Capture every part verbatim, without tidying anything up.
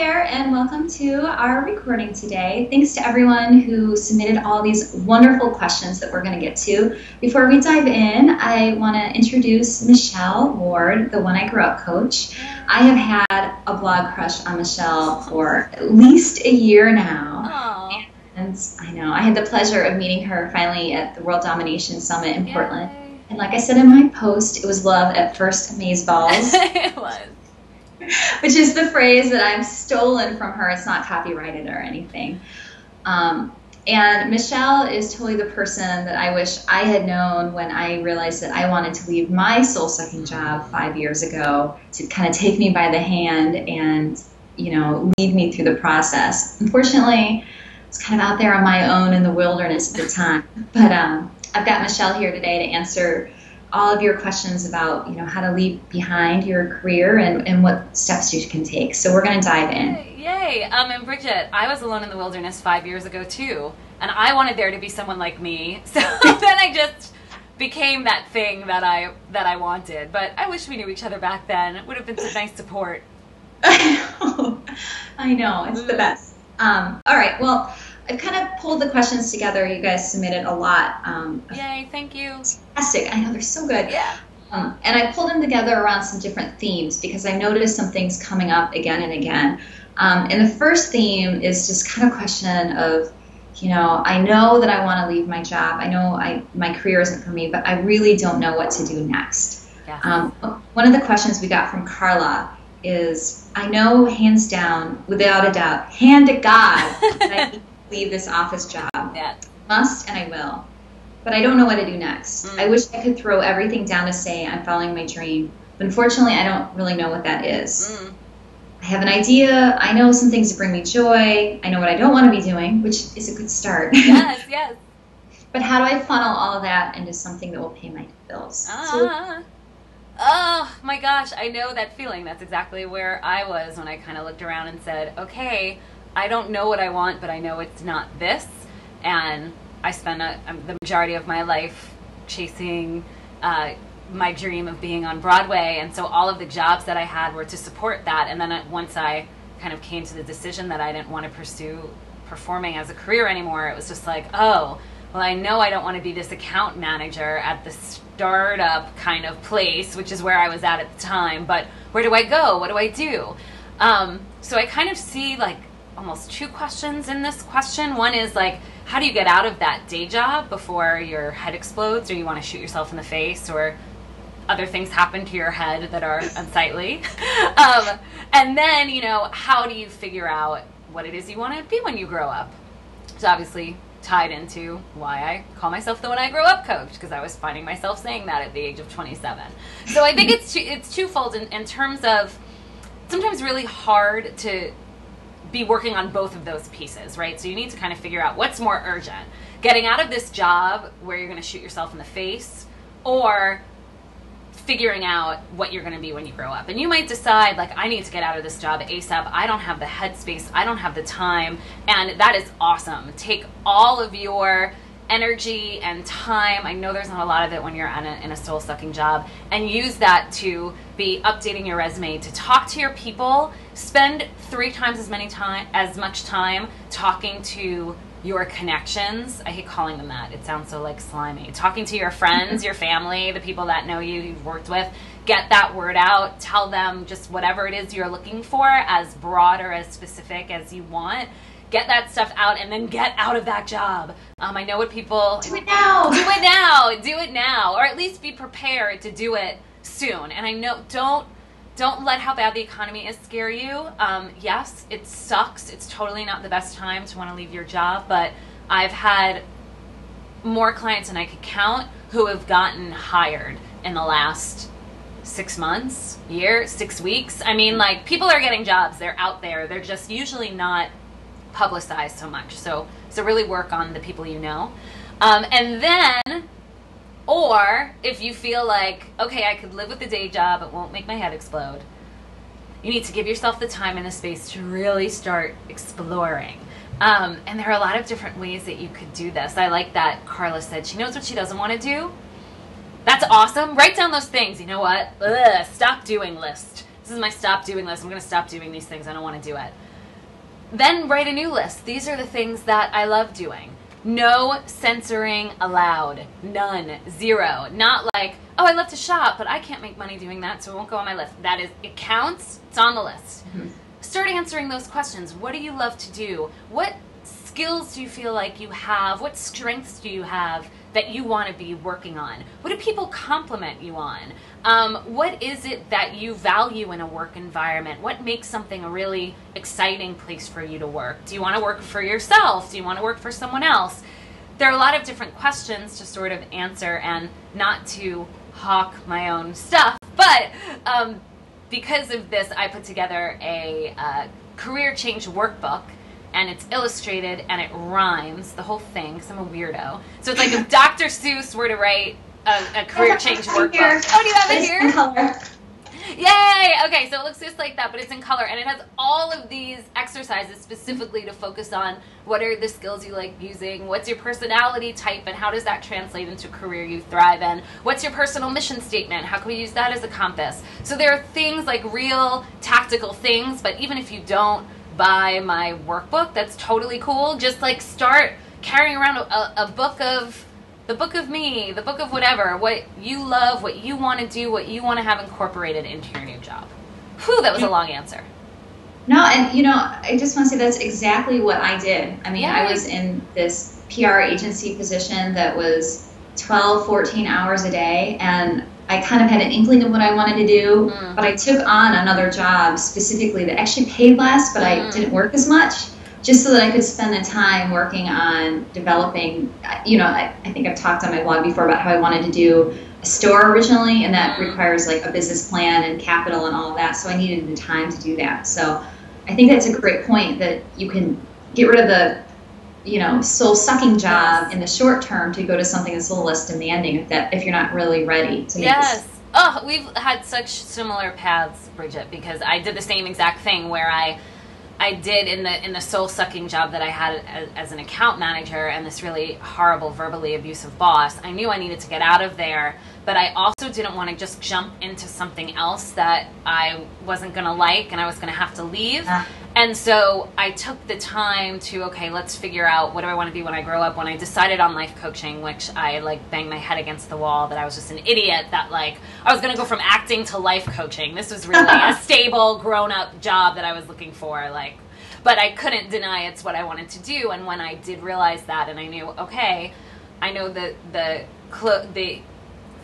there, and welcome to our recording today. Thanks to everyone who submitted all these wonderful questions that we're going to get to. Before we dive in, I want to introduce Michelle Ward, the When I Grow Up coach. I have had a blog crush on Michelle for at least a year now. Aww. And I know, I had the pleasure of meeting her finally at the World Domination Summit in Yay. Portland. And like I said in my post, it was love at first amazeballs. It was. Which is the phrase that I've stolen from her. It's not copyrighted or anything. Um, and Michelle is totally the person that I wish I had known when I realized that I wanted to leave my soul-sucking job five years ago to kind of take me by the hand and, you know, lead me through the process. Unfortunately, I was kind of out there on my own in the wilderness at the time. But um, I've got Michelle here today to answer all of your questions about, you know, how to leave behind your career and, and what steps you can take. So we're going to dive in. Yay. Um, and Brigitte, I was alone in the wilderness five years ago too, and I wanted there to be someone like me. So then I just became that thing that I, that I wanted, but I wish we knew each other back then. It would have been some nice support. I know. I know. It's the best. Um, all right. Well, I've kind of pulled the questions together. You guys submitted a lot. Um, Yay, thank you. Fantastic. I know, they're so good. Yeah. Um, and I pulled them together around some different themes because I noticed some things coming up again and again. Um, and the first theme is just kind of a question of, you know, I know that I want to leave my job. I know I my career isn't for me, but I really don't know what to do next. Yeah. Um, one of the questions we got from Carla is, I know hands down, without a doubt, hand to God, that I leave this office job. Yeah. Must and I will. But I don't know what to do next. Mm. I wish I could throw everything down to say I'm following my dream. But unfortunately, I don't really know what that is. Mm. I have an idea. I know some things that bring me joy. I know what I don't want to be doing, which is a good start. Yes, yes. But how do I funnel all of that into something that will pay my bills? Ah. So, oh my gosh, I know that feeling. That's exactly where I was when I kind of looked around and said, okay, I don't know what I want, but I know it's not this. And I spent a, the majority of my life chasing uh, my dream of being on Broadway. And so all of the jobs that I had were to support that. And then once I kind of came to the decision that I didn't want to pursue performing as a career anymore, it was just like, oh, well, I know I don't want to be this account manager at the startup kind of place, which is where I was at at the time. But where do I go? What do I do? Um, so I kind of see like almost two questions in this question. One is like, how do you get out of that day job before your head explodes or you want to shoot yourself in the face or other things happen to your head that are unsightly? Um, and then, you know, how do you figure out what it is you want to be when you grow up? It's obviously tied into why I call myself the When I Grow Up coach, because I was finding myself saying that at the age of twenty-seven. So I think it's, two, it's twofold in, in terms of sometimes really hard to be working on both of those pieces, right? So you need to kind of figure out what's more urgent, getting out of this job where you're going to shoot yourself in the face, or figuring out what you're going to be when you grow up. And you might decide, like, I need to get out of this job ASAP. I don't have the headspace. I don't have the time. And that is awesome. Take all of your energy and time. I know there's not a lot of it when you're in a, in a soul-sucking job, and use that to be updating your resume, to talk to your people, spend three times as many time as much time talking to your connections. I hate calling them that. It sounds so like slimy. Talking to your friends, your family, the people that know you, you've worked with, get that word out, tell them just whatever it is you're looking for, as broad or as specific as you want. Get that stuff out and then get out of that job. Um, I know what people... Do it now! Do it now! Do it now! Or at least be prepared to do it soon. And I know, don't don't let how bad the economy is scare you. Um, yes, it sucks. It's totally not the best time to want to leave your job, but I've had more clients than I could count who have gotten hired in the last six months, year, six weeks. I mean, like, people are getting jobs. They're out there. They're just usually not publicized so much. So, so really work on the people you know. Um, and then, or if you feel like, okay, I could live with the day job, it won't make my head explode. You need to give yourself the time and the space to really start exploring. Um, and there are a lot of different ways that you could do this. I like that Carla said she knows what she doesn't want to do. That's awesome. Write down those things. You know what? Ugh, stop doing list. This is my stop doing list. I'm going to stop doing these things. I don't want to do it. Then write a new list. These are the things that I love doing. No censoring allowed. None. Zero. Not like, oh, I love to shop, but I can't make money doing that, so it won't go on my list. That is, it counts. It's on the list. Mm-hmm. Start answering those questions. What do you love to do? What skills do you feel like you have? What strengths do you have that you want to be working on? What do people compliment you on? Um, what is it that you value in a work environment? What makes something a really exciting place for you to work? Do you want to work for yourself? Do you want to work for someone else? There are a lot of different questions to sort of answer, and not to hawk my own stuff, but um, because of this, I put together a uh, career change workbook. And it's illustrated, and it rhymes, the whole thing, because I'm a weirdo. So it's like if Doctor Seuss were to write a, a career change workbook. Here. Oh, do you have it here? It's in color. Yay! Okay, so it looks just like that, but it's in color. And it has all of these exercises specifically to focus on what are the skills you like using, what's your personality type, and how does that translate into a career you thrive in? What's your personal mission statement? How can we use that as a compass? So there are things like real tactical things, but even if you don't buy my workbook, that's totally cool. Just like start carrying around a, a, a book of the book of me, the book of whatever, what you love, what you want to do, what you want to have incorporated into your new job. Whew, that was a long answer. No, and you know, I just want to say that's exactly what I did. I mean, yeah. I was in this P R agency position that was twelve, fourteen hours a day, and I kind of had an inkling of what I wanted to do, mm. but I took on another job specifically that actually paid less, but mm. I didn't work as much, just so that I could spend the time working on developing, you know, I, I think I've talked on my blog before about how I wanted to do a store originally, and that mm. requires like a business plan and capital and all of that, so I needed the time to do that. So I think that's a great point, that you can get rid of the, you know, soul-sucking job yes. in the short term to go to something that's a little less demanding if, that, if you're not really ready to make yes. this. Oh, we've had such similar paths, Brigitte, because I did the same exact thing where I I did in the in the soul-sucking job that I had as, as an account manager and this really horrible, verbally abusive boss. I knew I needed to get out of there, but I also didn't want to just jump into something else that I wasn't going to like and I was going to have to leave. Uh. And so I took the time to, okay, let's figure out what do I want to be when I grow up. When I decided on life coaching, which I like banged my head against the wall that I was just an idiot, that like I was going to go from acting to life coaching. This was really a stable, grown-up job that I was looking for. Like, but I couldn't deny it's what I wanted to do. And when I did realize that and I knew, okay, I know the the the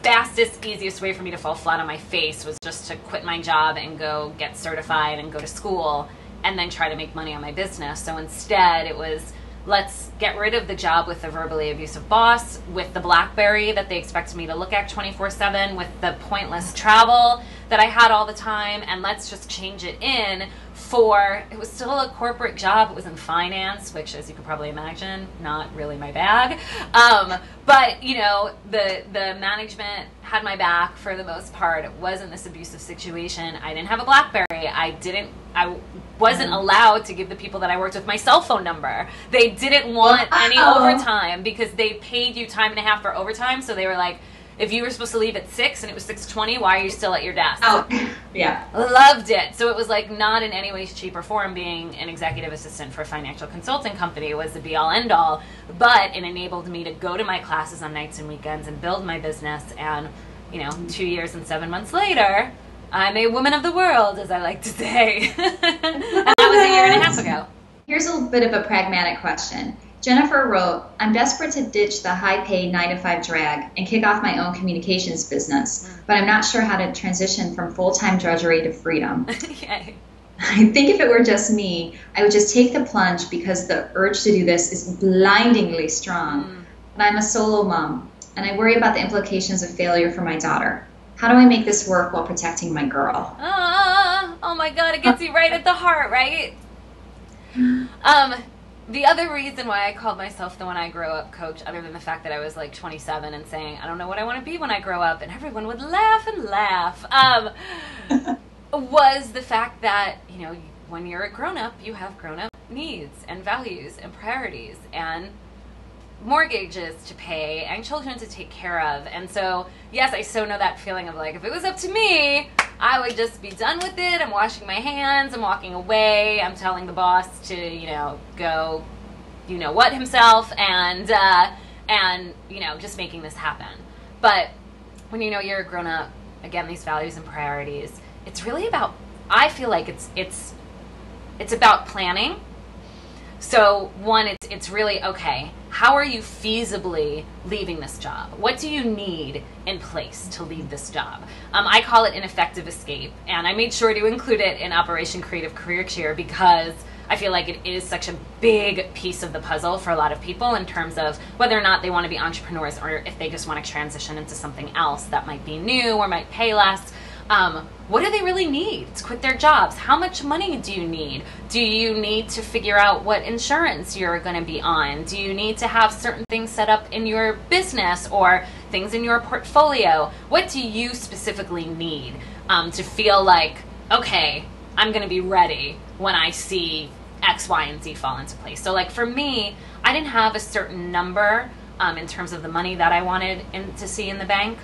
fastest, easiest way for me to fall flat on my face was just to quit my job and go get certified and go to school and then try to make money on my business. So instead it was, let's get rid of the job with the verbally abusive boss, with the BlackBerry that they expected me to look at twenty-four seven, with the pointless travel that I had all the time, and let's just change it in for, it was still a corporate job, it was in finance, which as you could probably imagine, not really my bag. Um, but you know, the, the management had my back for the most part. It wasn't this abusive situation. I didn't have a BlackBerry. I didn't, I wasn't allowed to give the people that I worked with my cell phone number. They didn't want any overtime because they paid you time and a half for overtime. So they were like, if you were supposed to leave at six and it was six twenty, why are you still at your desk? Oh, yeah. Loved it. So it was like not in any way, shape, or form being an executive assistant for a financial consulting company was the be all end all, but it enabled me to go to my classes on nights and weekends and build my business. And, you know, two years and seven months later, I'm a woman of the world, as I like to say. And that was a year and a half ago. Here's a bit of a pragmatic question. Jennifer wrote, I'm desperate to ditch the high-paid nine to five drag and kick off my own communications business, but I'm not sure how to transition from full-time drudgery to freedom. Okay. I think if it were just me, I would just take the plunge because the urge to do this is blindingly strong. Mm. But I'm a solo mom, and I worry about the implications of failure for my daughter. How do I make this work while protecting my girl? Ah, oh my God, it gets you right at the heart, right? Um, the other reason why I called myself the When I Grow Up coach, other than the fact that I was like twenty-seven and saying, I don't know what I want to be when I grow up, and everyone would laugh and laugh, um, was the fact that, you know, when you're a grown-up, you have grown-up needs and values and priorities and mortgages to pay and children to take care of. And so yes, I so know that feeling of like, if it was up to me, I would just be done with it. I'm washing my hands. I'm walking away. I'm telling the boss to, you know, go, you know what, himself, and, uh, and, you know, just making this happen. But when you know you're a grown up, again, these values and priorities, it's really about, I feel like it's, it's, it's about planning. So one, it's, it's really, okay, how are you feasibly leaving this job? What do you need in place to leave this job? Um, I call it an effective escape, and I made sure to include it in Operation Creative Career Cheer because I feel like it is such a big piece of the puzzle for a lot of people in terms of whether or not they want to be entrepreneurs or if they just want to transition into something else that might be new or might pay less. Um, what do they really need to quit their jobs? How much money do you need? Do you need to figure out what insurance you're going to be on? Do you need to have certain things set up in your business or things in your portfolio? What do you specifically need um, to feel like, okay, I'm going to be ready when I see X, Y, and Z fall into place? So like for me, I didn't have a certain number um, in terms of the money that I wanted in, to see in the bank,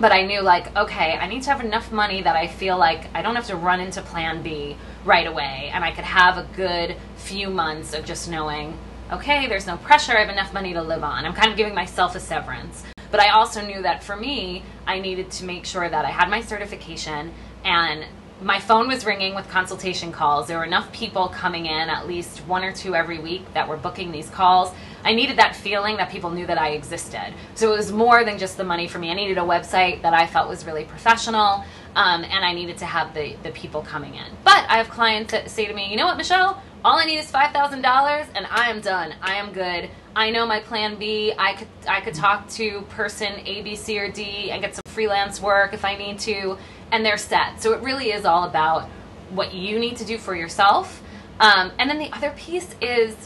but I knew like, okay, I need to have enough money that I feel like I don't have to run into plan B right away, and I could have a good few months of just knowing, okay, there's no pressure, I have enough money to live on. I'm kind of giving myself a severance. But I also knew that for me, I needed to make sure that I had my certification, and my phone was ringing with consultation calls. There were enough people coming in, at least one or two every week, that were booking these calls. I needed that feeling that people knew that I existed. So it was more than just the money for me. I needed a website that I felt was really professional, um, and I needed to have the, the people coming in. But I have clients that say to me, you know what, Michelle? All I need is five thousand dollars and I am done. I am good. I know my plan B. I could, I could talk to person A, B, C, or D and get some freelance work if I need to, and they're set. So it really is all about what you need to do for yourself. Um, and then the other piece is,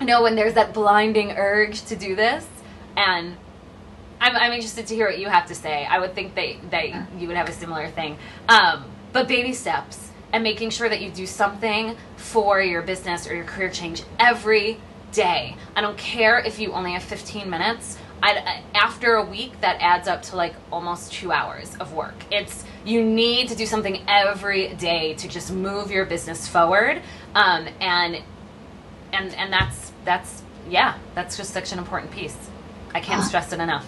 you know, when there's that blinding urge to do this, and I'm, I'm interested to hear what you have to say. I would think that, that you would have a similar thing. Um, but baby steps and making sure that you do something for your business or your career change every day. I don't care if you only have fifteen minutes. I'd, after a week, that adds up to like almost two hours of work. It's, you need to do something every day to just move your business forward. Um, and, and, and that's, that's, yeah, that's just such an important piece. I can't uh, stress it enough.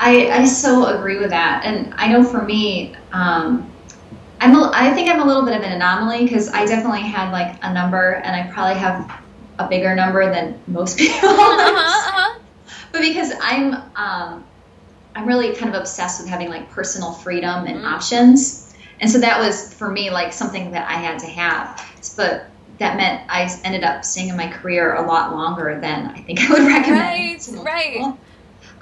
I, I so agree with that. And I know for me, um, I'm a, I think I'm a little bit of an anomaly because I definitely had like a number, and I probably have a bigger number than most people. Uh-huh, uh-huh. But because I'm, um, I'm really kind of obsessed with having like personal freedom and mm-hmm. options. And so that was for me, like something that I had to have, but that meant I ended up staying in my career a lot longer than I think I would recommend. Right, right.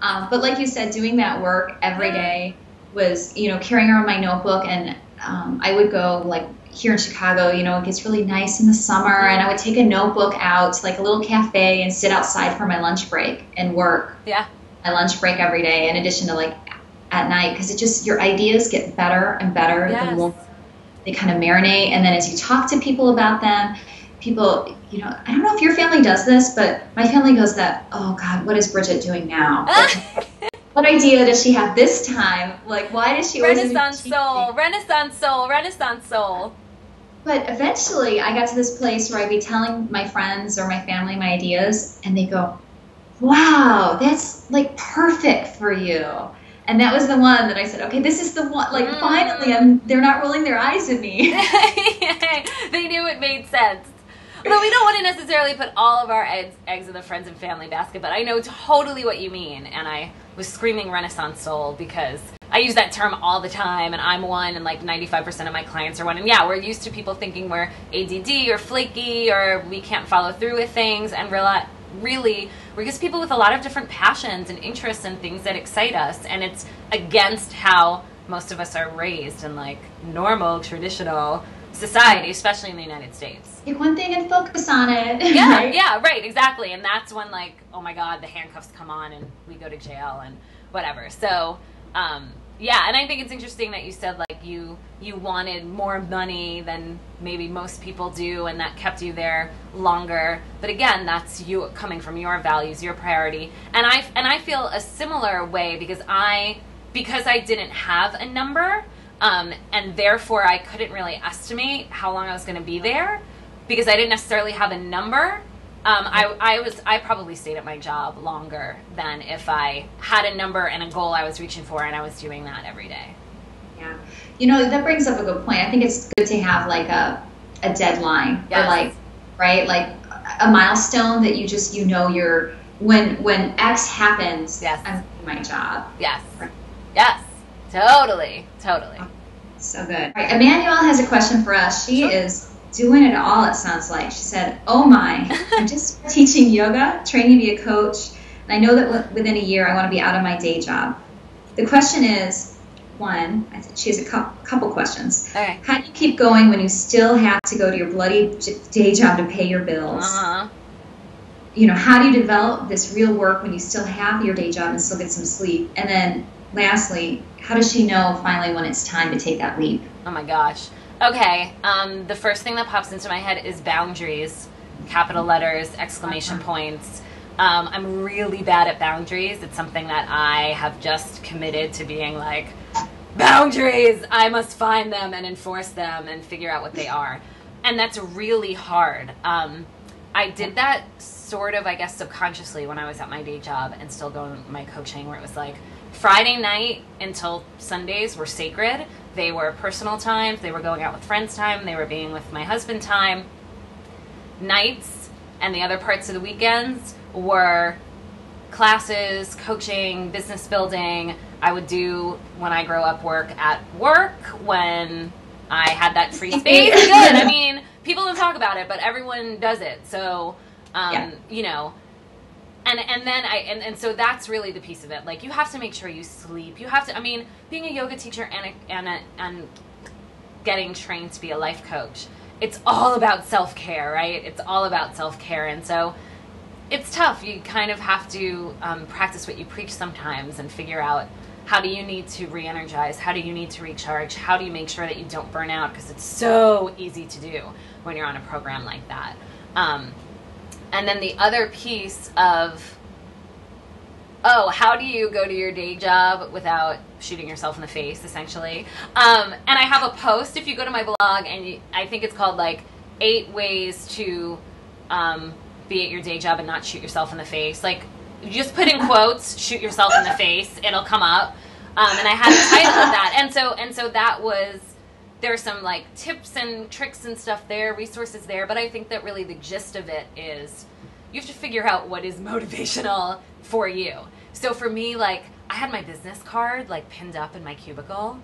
Um, but like you said, doing that work every day was, you know, carrying around my notebook, and um, I would go like, here in Chicago, you know, it gets really nice in the summer, and I would take a notebook out to like a little cafe and sit outside for my lunch break and work. Yeah. My lunch break every day, in addition to like at night, because it just, your ideas get better and better. Yes. The more they kind of marinate, and then as you talk to people about them, people, you know, I don't know if your family does this, but my family goes that, oh God, what is Brigitte doing now? What idea does she have this time? Like, why does she always Renaissance soul, Renaissance soul, Renaissance soul. But eventually I got to this place where I'd be telling my friends or my family my ideas, and they go, wow, that's like perfect for you. And that was the one that I said, okay, this is the one, like mm. finally I'm, they're not rolling their eyes at me. They knew it made sense. Although we don't want to necessarily put all of our eggs, eggs in the friends and family basket, but I know totally what you mean. And I was screaming Renaissance soul because I use that term all the time, and I'm one, and like ninety-five percent of my clients are one. And yeah, we're used to people thinking we're A D D or flaky or we can't follow through with things, and realize, really, we're just people with a lot of different passions and interests and things that excite us, and it's against how most of us are raised in like normal, traditional society, especially in the United States. Pick one thing and focus on it. Yeah, right? Yeah, right, exactly. And that's when like, oh my God, the handcuffs come on and we go to jail and whatever. So, um, yeah, and I think it's interesting that you said like you you wanted more money than maybe most people do, and that kept you there longer. But again, that's you coming from your values, your priority. And I and I feel a similar way because I because I didn't have a number, Um, and therefore, I couldn't really estimate how long I was going to be there because I didn't necessarily have a number. Um, I, I was I probably stayed at my job longer than if I had a number and a goal I was reaching for, and I was doing that every day. Yeah, you know, that brings up a good point. I think it's good to have like a a deadline, yes. or like right, like a milestone that you just you know you're when when X happens. Yes, I'm doing my job. Yes, right. Yes. Totally, totally. So good. All right, Emmanuel has a question for us. She sure. is doing it all, it sounds like. She said, oh my, I'm just teaching yoga, training to be a coach, and I know that within a year I want to be out of my day job. The question is, one, I think she has a couple questions. All right. How do you keep going when you still have to go to your bloody day job to pay your bills? Uh-huh. You know, how do you develop this real work when you still have your day job and still get some sleep? And then lastly, how does she know finally when it's time to take that leap? Oh my gosh. Okay. Um, the first thing that pops into my head is boundaries, capital letters, exclamation points. Um, I'm really bad at boundaries. It's something that I have just committed to being like, boundaries, I must find them and enforce them and figure out what they are. And that's really hard. Um, I did that sort of, I guess, subconsciously when I was at my day job and still going my coaching, where it was like, Friday night until Sundays were sacred. They were personal times. They were going out with friends time. They were being with my husband time. Nights and the other parts of the weekends were classes, coaching, business building. I would do When I Grow Up work at work when I had that free space. Good. I mean, people don't talk about it, but everyone does it. So, um, yeah. you know, And and then I and, and so that's really the piece of it. Like, you have to make sure you sleep. You have to. I mean, being a yoga teacher and a, and a, and getting trained to be a life coach, it's all about self care, right? It's all about self care, and so it's tough. You kind of have to um, practice what you preach sometimes, and figure out how do you need to re-energize, how do you need to recharge, how do you make sure that you don't burn out, because it's so easy to do when you're on a program like that. Um, And then the other piece of, oh, how do you go to your day job without shooting yourself in the face, essentially? Um, and I have a post, if you go to my blog, and you, I think it's called, like, eight ways to um, be at your day job and not shoot yourself in the face. Like, you just put in quotes, shoot yourself in the face, it'll come up. Um, and I had a title of that. And so, and so that was, there are some like tips and tricks and stuff there, resources there, but I think that really the gist of it is you have to figure out what is motivational for you. So for me, like, I had my business card like pinned up in my cubicle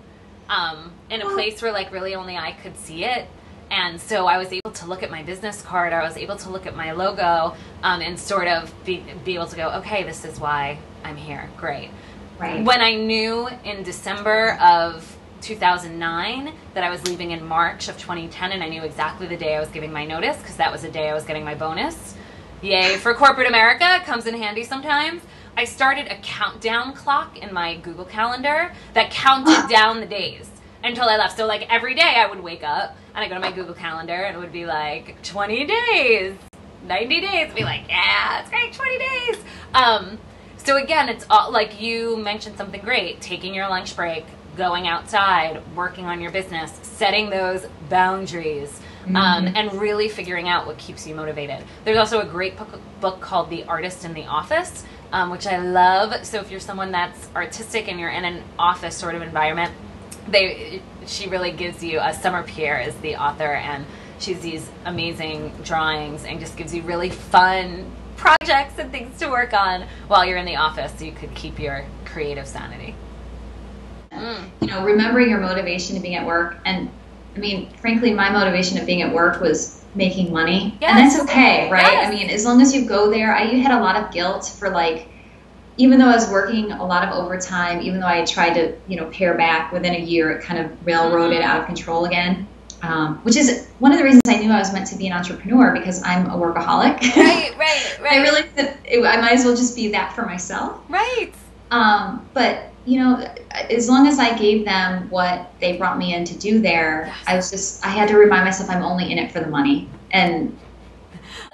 um, in a place where like really only I could see it. And so I was able to look at my business card, I was able to look at my logo um, and sort of be, be able to go, okay, this is why I'm here. Great. Right. When I knew in December of two thousand nine that I was leaving in March of twenty ten, and I knew exactly the day I was giving my notice because that was the day I was getting my bonus. Yay for corporate America, it comes in handy sometimes. I started a countdown clock in my Google Calendar that counted down the days until I left. So like every day I would wake up and I go to my Google Calendar and it would be like twenty days, ninety days, I'd be like, yeah, it's great, twenty days. Um, so again, it's all like you mentioned something great, taking your lunch break, going outside, working on your business, setting those boundaries, um, mm-hmm. and really figuring out what keeps you motivated. There's also a great book called The Artist in the Office, um, which I love. So if you're someone that's artistic and you're in an office sort of environment, they she really gives you, uh, Summer Pierre is the author, and she's these amazing drawings and just gives you really fun projects and things to work on while you're in the office so you could keep your creative sanity. You know, remembering your motivation to being at work. And I mean, frankly, my motivation of being at work was making money. Yes. And that's okay, right? Yes. I mean, as long as you go there, I had a lot of guilt for like, even though I was working a lot of overtime, even though I tried to, you know, pare back within a year, it kind of railroaded out of control again. Um, which is one of the reasons I knew I was meant to be an entrepreneur, because I'm a workaholic. Right, right, right. I realized that it, I might as well just be that for myself. Right. Um, but you know, as long as I gave them what they brought me in to do there, yes. I was just, I had to remind myself I'm only in it for the money. And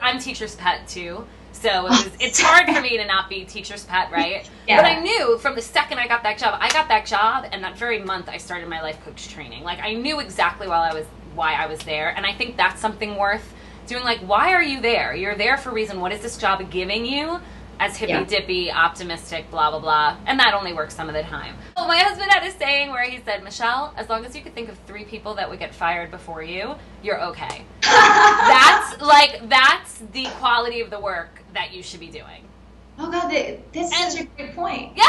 I'm teacher's pet too. So it was, it's hard for me to not be teacher's pet, right? Yeah. But I knew from the second I got that job, I got that job, and that very month I started my life coach training. Like, I knew exactly while I was why I was there, and I think that's something worth doing. Like, why are you there? You're there for a reason. What is this job giving you? As hippy-dippy, yeah. optimistic, blah, blah, blah. And that only works some of the time. Well, my husband had a saying where he said, Michelle, as long as you could think of three people that would get fired before you, you're okay. That's, like, that's the quality of the work that you should be doing. Oh, God, that's such a great point. Yeah.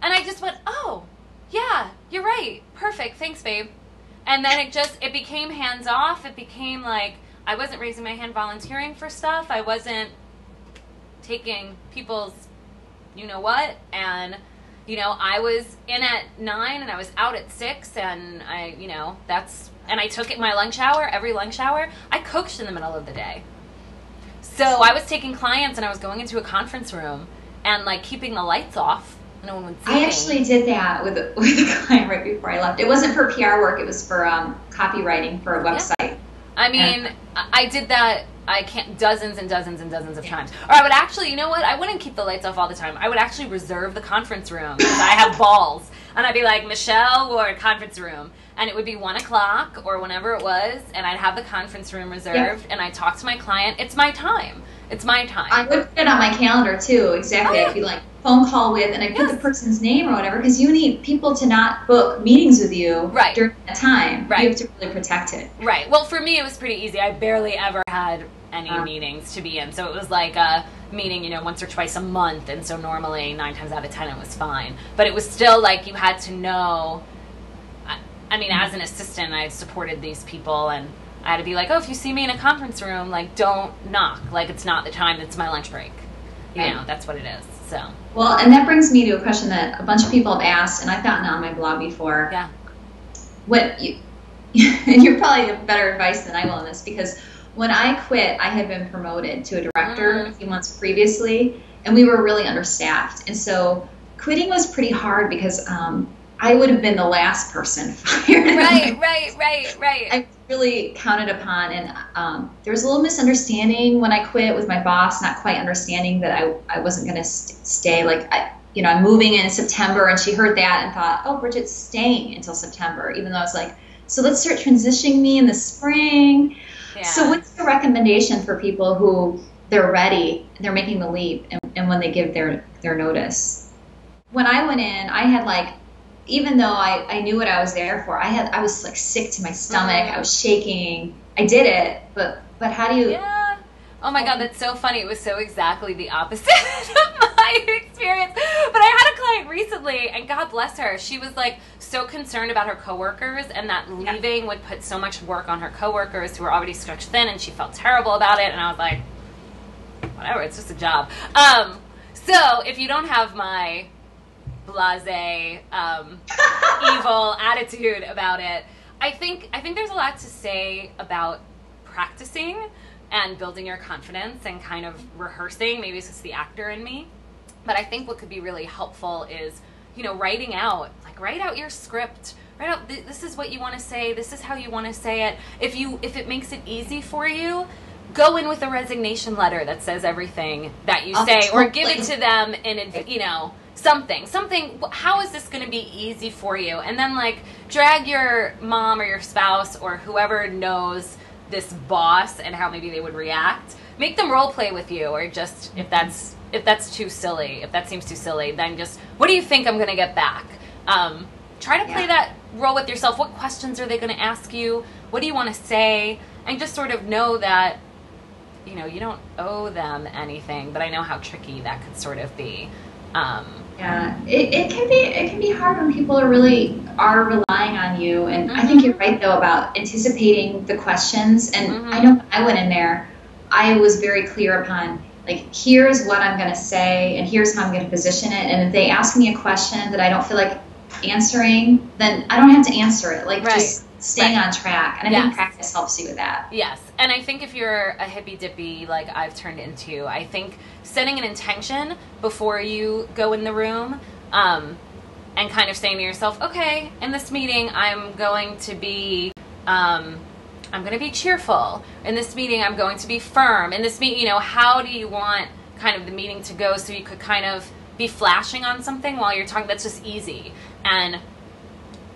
And I just went, oh, yeah, you're right. Perfect. Thanks, babe. And then it just, it became hands-off. It became, like, I wasn't raising my hand volunteering for stuff. I wasn't taking people's you know what, and you know I was in at nine and I was out at six, and I you know that's and I took it my lunch hour. Every lunch hour I coached in the middle of the day, so I was taking clients and I was going into a conference room and like keeping the lights off and no one would see I me. Actually did that with a, with a client right before I left. It wasn't for P R work, it was for um, copywriting for a website. Yeah. I mean, and I did that I can't, dozens and dozens and dozens of times. Or I would actually, you know what? I wouldn't keep the lights off all the time. I would actually reserve the conference room because I have balls. And I'd be like, Michelle Ward, conference room. And it would be one o'clock or whenever it was. And I'd have the conference room reserved. Yep. And I'd talk to my client. It's my time. It's my time. I would put it on my calendar too. Exactly. Oh, yeah. I'd be like, phone call with, and I put yes. the person's name or whatever, because you need people to not book meetings with you right. during that time. Right. You have to really protect it. Right. Well, for me, it was pretty easy. I barely ever had any uh, meetings to be in. So it was like a meeting, you know, once or twice a month. And so normally nine times out of ten, it was fine. But it was still like you had to know. I, I mean, as an assistant, I supported these people, and I had to be like, oh, if you see me in a conference room, like, don't knock. Like, it's not the time. It's my lunch break. Yeah. You know, that's what it is. So. Well, and that brings me to a question that a bunch of people have asked, and I've gotten on my blog before. Yeah. What you, and you're probably have better advice than I will on this, because when I quit, I had been promoted to a director mm. a few months previously, and we were really understaffed. And so quitting was pretty hard because um, I would have been the last person fired. Right, right, right, right. I really counted upon, and um, there was a little misunderstanding when I quit with my boss, not quite understanding that I, I wasn't going to st stay. Like, I, you know, I'm moving in September, and she heard that and thought, oh, Bridget's staying until September, even though I was like, so let's start transitioning me in the spring. Yeah. So what's the recommendation for people who they're ready, they're making the leap, and, and when they give their, their notice? When I went in, I had like, even though I, I knew what I was there for, I had I was like sick to my stomach. Mm-hmm. I was shaking. I did it, but but how do you? Yeah. Oh my God, that's so funny. It was so exactly the opposite of my experience. But I had a client recently, and God bless her, she was like so concerned about her coworkers, and that leaving yeah. would put so much work on her coworkers who were already stretched thin, and she felt terrible about it. And I was like, whatever, it's just a job. Um, so if you don't have my blasé, um, evil attitude about it. I think I think there's a lot to say about practicing and building your confidence and kind of rehearsing. Maybe it's just the actor in me, but I think what could be really helpful is, you know, writing out, like write out your script. Write out th this is what you want to say. This is how you want to say it. If you if it makes it easy for you, go in with a resignation letter that says everything that you I'll say, or give it to them in advance, you know. Something, something, how is this going to be easy for you? And then like drag your mom or your spouse or whoever knows this boss and how maybe they would react. Make them role play with you, or just if that's, if that's too silly, if that seems too silly, then just, what do you think I'm going to get back? Um, try to play yeah. that role with yourself. What questions are they going to ask you? What do you want to say? And just sort of know that, you know, you don't owe them anything, but I know how tricky that could sort of be. Um, Yeah, it, it can be it can be hard when people are really are relying on you, and mm-hmm. I think you're right though about anticipating the questions. And mm-hmm. I know when I went in there, I was very clear upon like here's what I'm going to say and here's how I'm going to position it. And if they ask me a question that I don't feel like answering, then I don't have to answer it. Like right. just staying right. on track. And I yes. think practice helps you with that. Yes, and I think if you're a hippy dippy like I've turned into, I think setting an intention before you go in the room um, and kind of saying to yourself, okay, in this meeting I'm going to be, um, I'm going to be cheerful. In this meeting I'm going to be firm. In this meeting, you know, how do you want kind of the meeting to go, so you could kind of be flashing on something while you're talking. That's just easy. And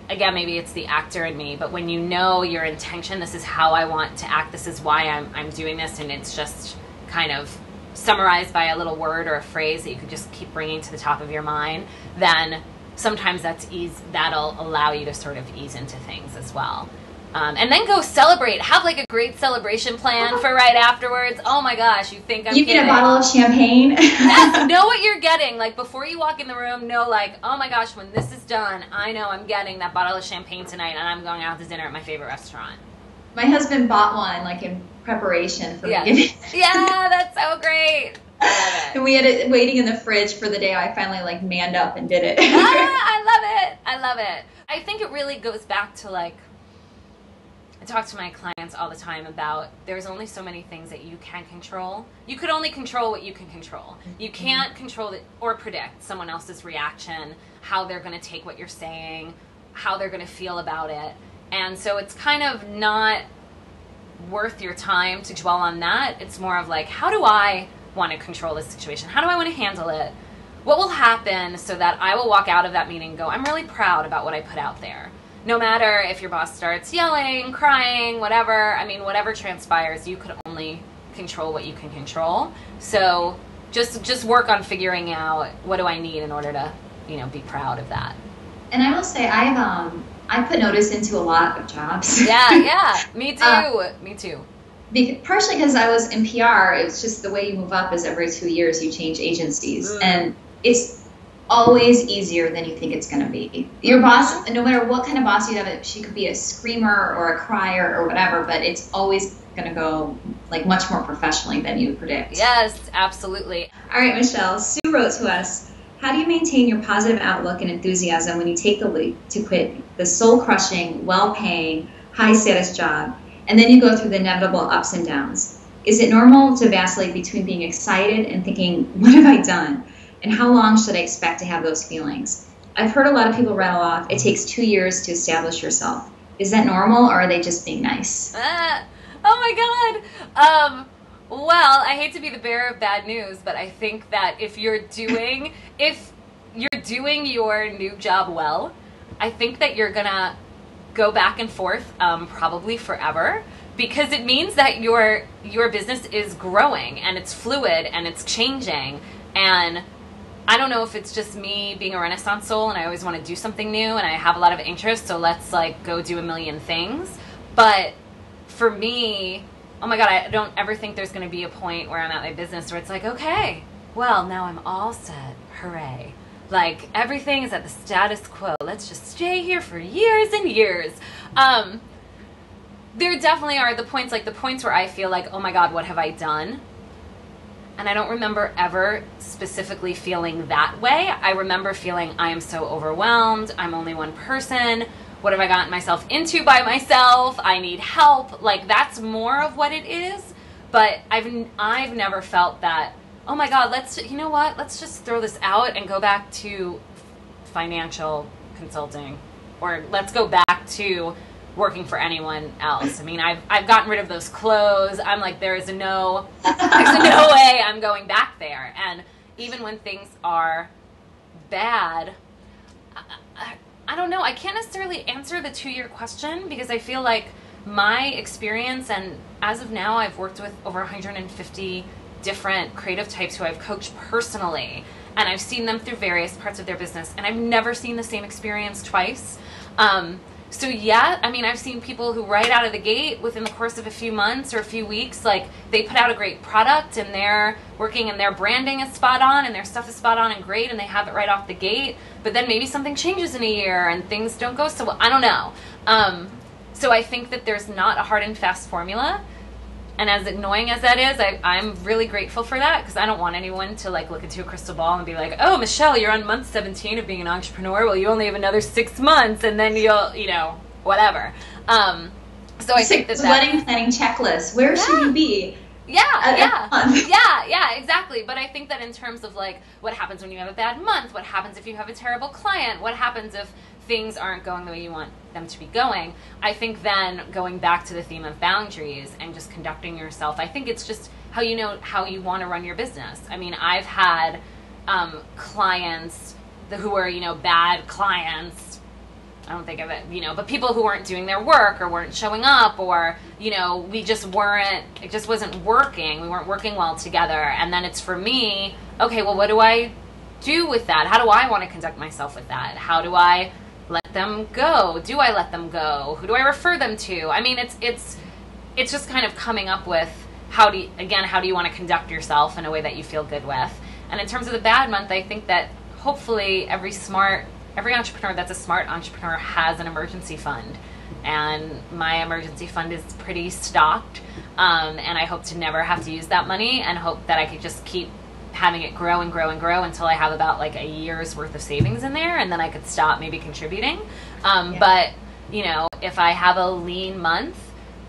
again, maybe it's the actor in me, but when you know your intention, this is how I want to act, this is why I'm, I'm doing this, and it's just kind of summarized by a little word or a phrase that you could just keep bringing to the top of your mind, then sometimes that's ease, that'll allow you to sort of ease into things as well. Um, and then go celebrate. Have like a great celebration plan for right afterwards. Oh my gosh, you think I'm You get kidding. A bottle of champagne. Yes, know what you're getting. Like before you walk in the room, know like, oh my gosh, when this is done, I know I'm getting that bottle of champagne tonight and I'm going out to dinner at my favorite restaurant. My husband bought one like in preparation for yeah. me giving. Yeah, that's so great. And we had it waiting in the fridge for the day I finally like manned up and did it. Ah, I love it. I love it. I think it really goes back to like, I talk to my clients all the time about there's only so many things that you can control. You could only control what you can control. You can't control it or predict someone else's reaction, how they're going to take what you're saying, how they're going to feel about it. And so it's kind of not worth your time to dwell on that. It's more of like, how do I want to control this situation? How do I want to handle it? What will happen so that I will walk out of that meeting and go, I'm really proud about what I put out there. No matter if your boss starts yelling, crying, whatever, I mean, whatever transpires, you could only control what you can control. So just just work on figuring out what do I need in order to, you know, be proud of that. And I will say I've um I put notice into a lot of jobs. Yeah, yeah, me too, uh, me too. Because, partially because I was in P R, it's just the way you move up is every two years you change agencies, mm. and it's always easier than you think it's going to be. Your boss, no matter what kind of boss you have, she could be a screamer or a crier or whatever, but it's always going to go like much more professionally than you would predict. Yes, absolutely. All right, Michelle, Sue wrote to us, how do you maintain your positive outlook and enthusiasm when you take the leap to quit the soul-crushing, well-paying, high-status job, and then you go through the inevitable ups and downs? Is it normal to vacillate between being excited and thinking, what have I done? And how long should I expect to have those feelings? I've heard a lot of people rattle off, it takes two years to establish yourself. Is that normal, or are they just being nice? Ah, oh my God. Um, well, I hate to be the bearer of bad news, but I think that if you're doing, if you're doing your new job well, I think that you're gonna go back and forth um, probably forever, because it means that your, your business is growing and it's fluid and it's changing. And I don't know if it's just me being a Renaissance soul and I always want to do something new and I have a lot of interest, so let's like go do a million things. But for me, oh my God, I don't ever think there's going to be a point where I'm at my business where it's like, okay, well, now I'm all set. Hooray. Like everything is at the status quo. Let's just stay here for years and years. Um, there definitely are the points, like the points where I feel like, oh my God, what have I done? And I don't remember ever specifically feeling that way. I remember feeling I am so overwhelmed. I'm only one person. What have I gotten myself into by myself? I need help. Like that's more of what it is. But I've, I've never felt that, oh my God, let's, you know what? Let's just throw this out and go back to financial consulting, or let's go back to working for anyone else. I mean, I've, I've gotten rid of those clothes. I'm like, there is no, there's no way I'm going back there. And even when things are bad, I, I, I don't know. I can't necessarily answer the two-year question, because I feel like my experience, and as of now, I've worked with over one hundred fifty different creative types who I've coached personally, and I've seen them through various parts of their business, and I've never seen the same experience twice. Um, So yeah, I mean, I've seen people who right out of the gate within the course of a few months or a few weeks, like they put out a great product and they're working and their branding is spot on and their stuff is spot on and great and they have it right off the gate, but then maybe something changes in a year and things don't go so well. I don't know. Um, so I think that there's not a hard and fast formula. And as annoying as that is, I, I'm really grateful for that, because I don't want anyone to like look into a crystal ball and be like, oh, Michelle, you're on month seventeen of being an entrepreneur. Well, you only have another six months and then you'll, you know, whatever. Um, so I think that that... wedding planning checklist. Where yeah. should you be? Yeah, yeah, yeah, yeah, exactly. But I think that in terms of like what happens when you have a bad month, what happens if you have a terrible client, what happens if things aren't going the way you want them to be going, I think then going back to the theme of boundaries and just conducting yourself, I think it's just how you know how you want to run your business. I mean, I've had um, clients who were, you know, bad clients. I don't think of it, you know, but people who weren't doing their work or weren't showing up, or, you know, we just weren't, it just wasn't working. We weren't working well together. And then it's for me, okay, well, what do I do with that? How do I want to conduct myself with that? How do I let them go? Do I let them go? Who do I refer them to? I mean, it's, it's, it's just kind of coming up with how do you, again, how do you want to conduct yourself in a way that you feel good with? And in terms of the bad month, I think that hopefully every smart Every entrepreneur that's a smart entrepreneur has an emergency fund, and my emergency fund is pretty stocked, um, and I hope to never have to use that money, and hope that I could just keep having it grow and grow and grow until I have about like a year's worth of savings in there, and then I could stop maybe contributing. Um, yeah. But, you know, if I have a lean month,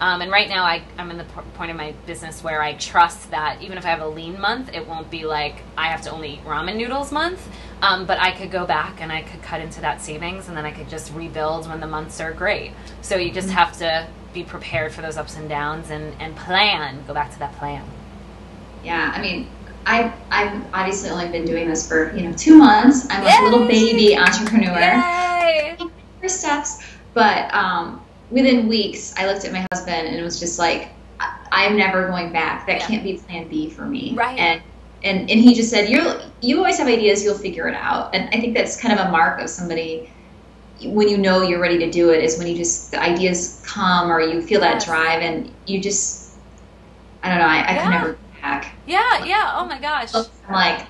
um, and right now I, I'm in the point of my business where I trust that even if I have a lean month, it won't be like I have to only eat ramen noodles month. Um, but I could go back and I could cut into that savings, and then I could just rebuild when the months are great. So you just have to be prepared for those ups and downs, and, and plan, go back to that plan. Yeah. I mean, I, I've obviously only been doing this for, you know, two months. I'm Yay! A little baby entrepreneur. Yay! First steps. But um, within weeks, I looked at my husband and it was just like, I'm never going back. That yeah. can't be plan B for me. Right. And, And, and he just said, you're, you always have ideas, you'll figure it out. And I think that's kind of a mark of somebody, when you know you're ready to do it, is when you just, the ideas come, or you feel that drive, and you just, I don't know, I, I yeah. can never go back. Yeah, like, yeah, oh my gosh. I'm like.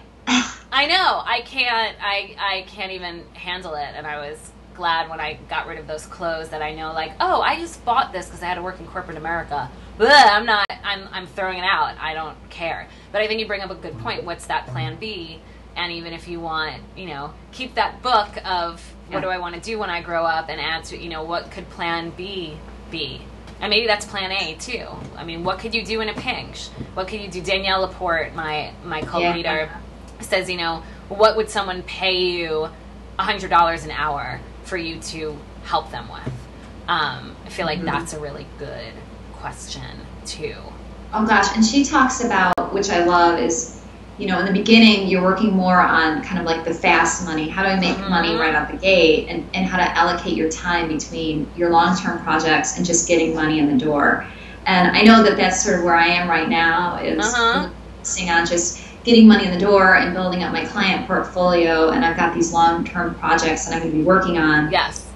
I know, I can't, I, I can't even handle it. And I was glad when I got rid of those clothes that I know, like, oh, I just bought this because I had to work in corporate America. Ugh, I'm not, I'm, I'm throwing it out. I don't care. But I think you bring up a good point. What's that plan B? And even if you want, you know, keep that book of what yeah. do I want to do when I grow up, and add to, you know, what could plan B be? And maybe that's plan A too. I mean, what could you do in a pinch? What could you do? Danielle Laporte, my, my co-leader, yeah. says, you know, what would someone pay you one hundred dollars an hour for you to help them with? Um, I feel like mm-hmm. that's a really good question too. Oh gosh, and she talks about, which I love, is, you know, in the beginning you're working more on kind of like the fast money. How do I make mm-hmm. money right out the gate, and, and how to allocate your time between your long-term projects and just getting money in the door. And I know that that's sort of where I am right now, is uh-huh. focusing on just getting money in the door and building up my client portfolio, and I've got these long-term projects that I'm going to be working on. Yes.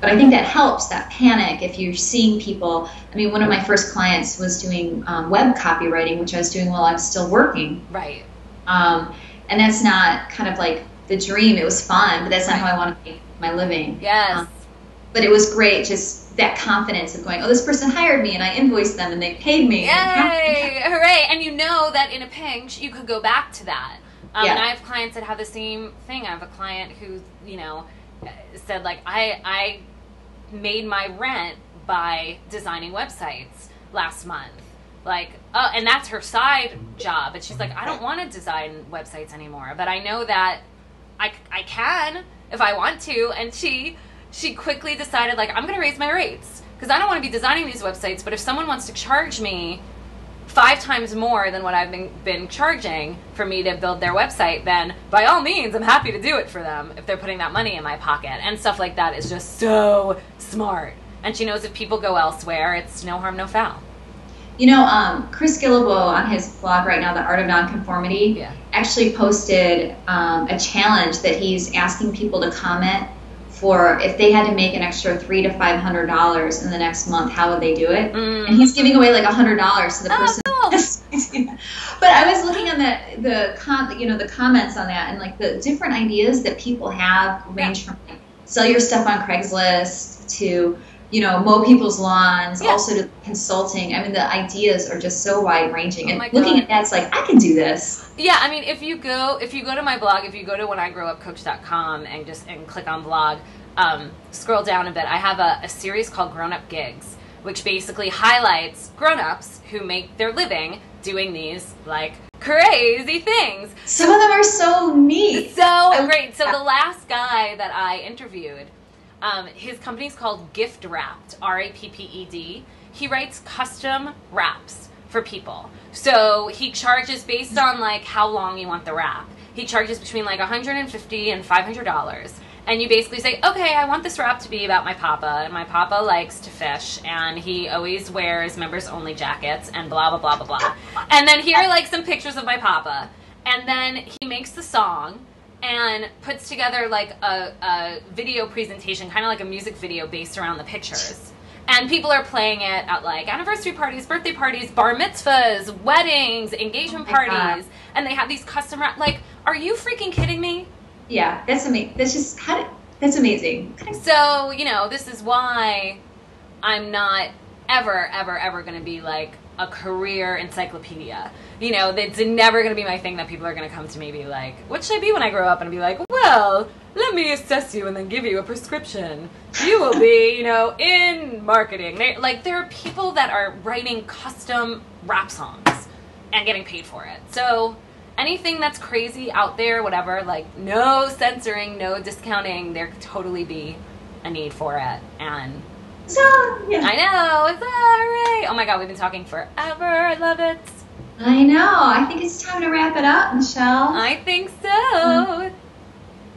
But I think that helps, that panic, if you're seeing people. I mean, one of my first clients was doing um, web copywriting, which I was doing while I was still working. Right. Um, and that's not kind of like the dream. It was fun, but that's not how I want to make my living. Yes. Um, but it was great, just that confidence of going, oh, this person hired me, and I invoiced them, and they paid me. Yay! And hooray! And you know that in a pinch, you could go back to that. Um, yeah. And I have clients that have the same thing. I have a client who, you know, said, like, I... I made my rent by designing websites last month. Like, uh, and that's her side job. And she's like, I don't want to design websites anymore, but I know that I, I can if I want to. And she, she quickly decided, like, I'm going to raise my rates because I don't want to be designing these websites. But if someone wants to charge me five times more than what I've been, been charging for me to build their website, then by all means, I'm happy to do it for them if they're putting that money in my pocket. And stuff like that is just so smart. And she knows if people go elsewhere, it's no harm, no foul. You know, um, Chris Guillebeau on his blog right now, The Art of Nonconformity, yeah. actually posted um, a challenge that he's asking people to comment for if they had to make an extra three to five hundred dollars in the next month, how would they do it? Mm. And he's giving away like a hundred dollars to the oh, person. Cool. But I was looking on the the com, you know, the comments on that, and like the different ideas that people have range yeah. from like, sell your stuff on Craigslist to, you know, mow people's lawns, yeah. also to consulting. I mean, the ideas are just so wide ranging. Oh, and looking at that, it's like, I can do this. Yeah, I mean, if you go if you go to my blog, if you go to when I grow up coach dot com and just and click on blog, um, scroll down a bit, I have a, a series called Grown Up Gigs, which basically highlights grown-ups who make their living doing these like crazy things. Some of them are so neat. So great. So the last guy that I interviewed, um, his company's called Gift Wrapped, R A P P E D. He writes custom wraps for people. So he charges based on like how long you want the wrap. He charges between like one hundred fifty dollars and five hundred dollars. And you basically say, okay, I want this wrap to be about my papa, and my papa likes to fish, and he always wears members-only jackets, and blah, blah, blah, blah, blah. And then here are, like, some pictures of my papa. And then he makes the song and puts together, like, a, a video presentation, kind of like a music video based around the pictures. And people are playing it at, like, anniversary parties, birthday parties, bar mitzvahs, weddings, engagement oh my parties. God. And they have these custom wrap. Like, are you freaking kidding me? Yeah, that's amazing. That's just how did, that's amazing. So, you know, this is why I'm not ever, ever, ever going to be like a career encyclopedia. You know, it's never going to be my thing that people are going to come to me and be like, what should I be when I grow up? And I'll be like, well, let me assess you and then give you a prescription. You will be, you know, in marketing. They, like, there are people that are writing custom rap songs and getting paid for it. So anything that's crazy out there, whatever, like no censoring, no discounting, there could totally be a need for it. And so, yeah. I know, it's all right. Oh my God, we've been talking forever. I love it. I know. I think it's time to wrap it up, Michelle. I think so. Mm-hmm.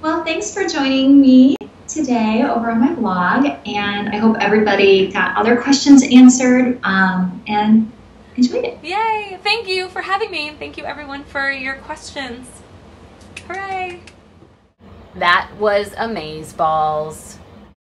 Well, thanks for joining me today over on my blog. And I hope everybody got all their questions answered. Um, and enjoyed it. Yay! Thank you for having me, and thank you everyone for your questions. Hooray! That was amazeballs.